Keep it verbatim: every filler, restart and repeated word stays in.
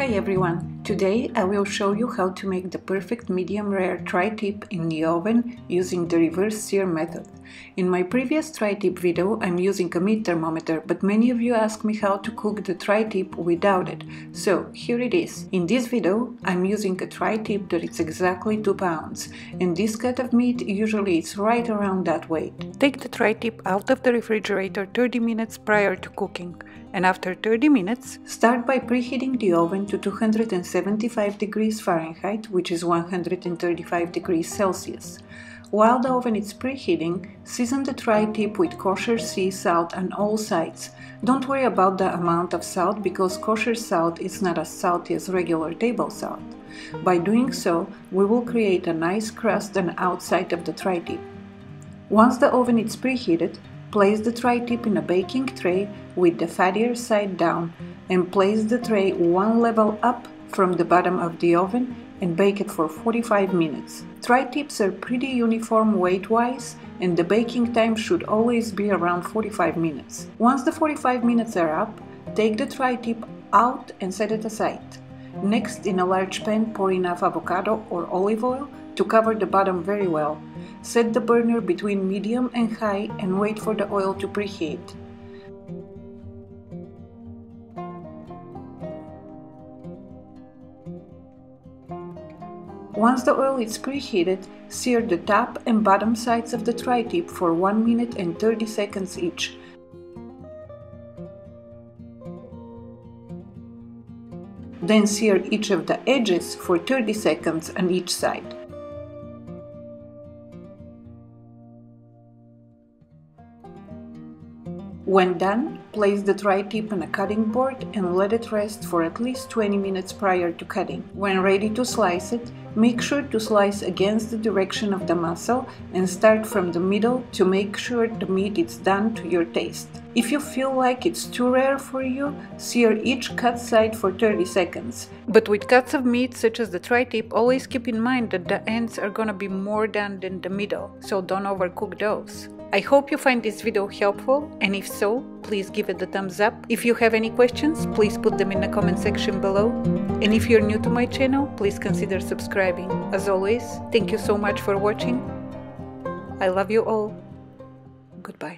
Hi everyone! Today I will show you how to make the perfect medium rare tri-tip in the oven using the reverse sear method. In my previous tri-tip video I'm using a meat thermometer, but many of you asked me how to cook the tri-tip without it, so here it is. In this video I'm using a tri-tip that is exactly two pounds, and this cut of meat usually is right around that weight. Take the tri-tip out of the refrigerator thirty minutes prior to cooking. And after thirty minutes, start by preheating the oven to two hundred seventy-five degrees Fahrenheit, which is one hundred thirty-five degrees Celsius. While the oven is preheating, season the tri-tip with kosher sea salt on all sides. Don't worry about the amount of salt, because kosher salt is not as salty as regular table salt. By doing so, we will create a nice crust on the outside of the tri-tip. Once the oven is preheated, place the tri-tip in a baking tray with the fattier side down, and place the tray one level up from the bottom of the oven and bake it for forty-five minutes. Tri-tips are pretty uniform weight-wise, and the baking time should always be around forty-five minutes. Once the forty-five minutes are up, take the tri-tip out and set it aside. Next, in a large pan, pour enough avocado or olive oil to cover the bottom very well. Set the burner between medium and high and wait for the oil to preheat. Once the oil is preheated, sear the top and bottom sides of the tri-tip for one minute and thirty seconds each. Then sear each of the edges for thirty seconds on each side. When done, place the tri-tip on a cutting board and let it rest for at least twenty minutes prior to cutting. When ready to slice it, make sure to slice against the direction of the mussel and start from the middle to make sure the meat is done to your taste. If you feel like it's too rare for you, sear each cut side for thirty seconds. But with cuts of meat such as the tri-tip, always keep in mind that the ends are gonna be more done than the middle, so don't overcook those. I hope you find this video helpful, and if so, please give it a thumbs up. If you have any questions, please put them in the comment section below. And if you're new to my channel, please consider subscribing. As always, thank you so much for watching. I love you all. Goodbye.